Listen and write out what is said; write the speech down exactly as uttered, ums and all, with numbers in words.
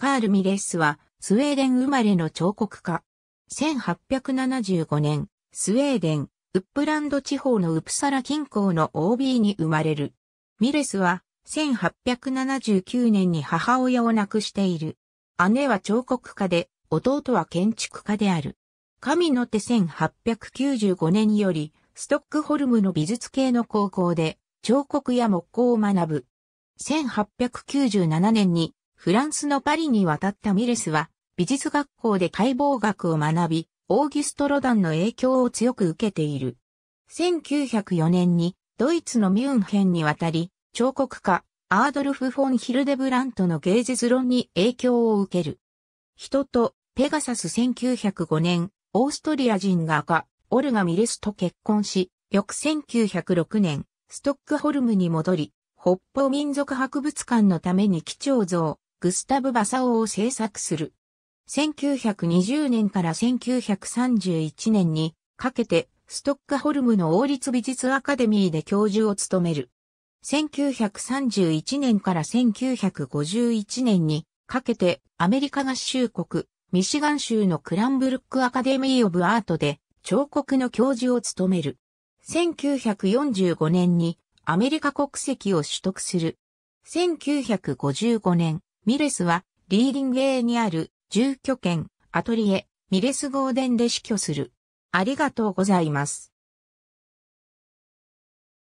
カール・ミレッスは、スウェーデン生まれの彫刻家。せんはっぴゃくななじゅうごねん、スウェーデン、ウップランド地方のウプサラ近郊のオービーに生まれる。ミレスは、せんはっぴゃくななじゅうきゅうねんに母親を亡くしている。姉は彫刻家で、弟は建築家である。神の手せんはっぴゃくきゅうじゅうごねんより、ストックホルムの美術系の高校で、彫刻や木工を学ぶ。せんはっぴゃくきゅうじゅうななねんに、フランスのパリに渡ったミレスは、美術学校で解剖学を学び、オーギュスト・ロダンの影響を強く受けている。せんきゅうひゃくよねんに、ドイツのミュンヘンに渡り、彫刻家、アードルフ・フォン・ヒルデブラントの芸術論に影響を受ける。人と、ペガサスせんきゅうひゃくごねん、オーストリア人画家、オルガ・ミレスと結婚し、翌せんきゅうひゃくろくねん、ストックホルムに戻り、北方民族博物館のために貴重像、グスタブ・バサオを制作する。せんきゅうひゃくにじゅうねんからせんきゅうひゃくさんじゅういちねんにかけて、ストックホルムの王立美術アカデミーで教授を務める。せんきゅうひゃくさんじゅういちねんからせんきゅうひゃくごじゅういちねんにかけてアメリカ合衆国ミシガン州のクランブルックアカデミー・オブ・アートで彫刻の教授を務める。せんきゅうひゃくよんじゅうごねんにアメリカ国籍を取得する。せんきゅうひゃくごじゅうごねん、ミレスはリーディンゲーにある住居兼アトリエミレス号殿で死去する。ありがとうございます。